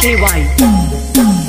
KY.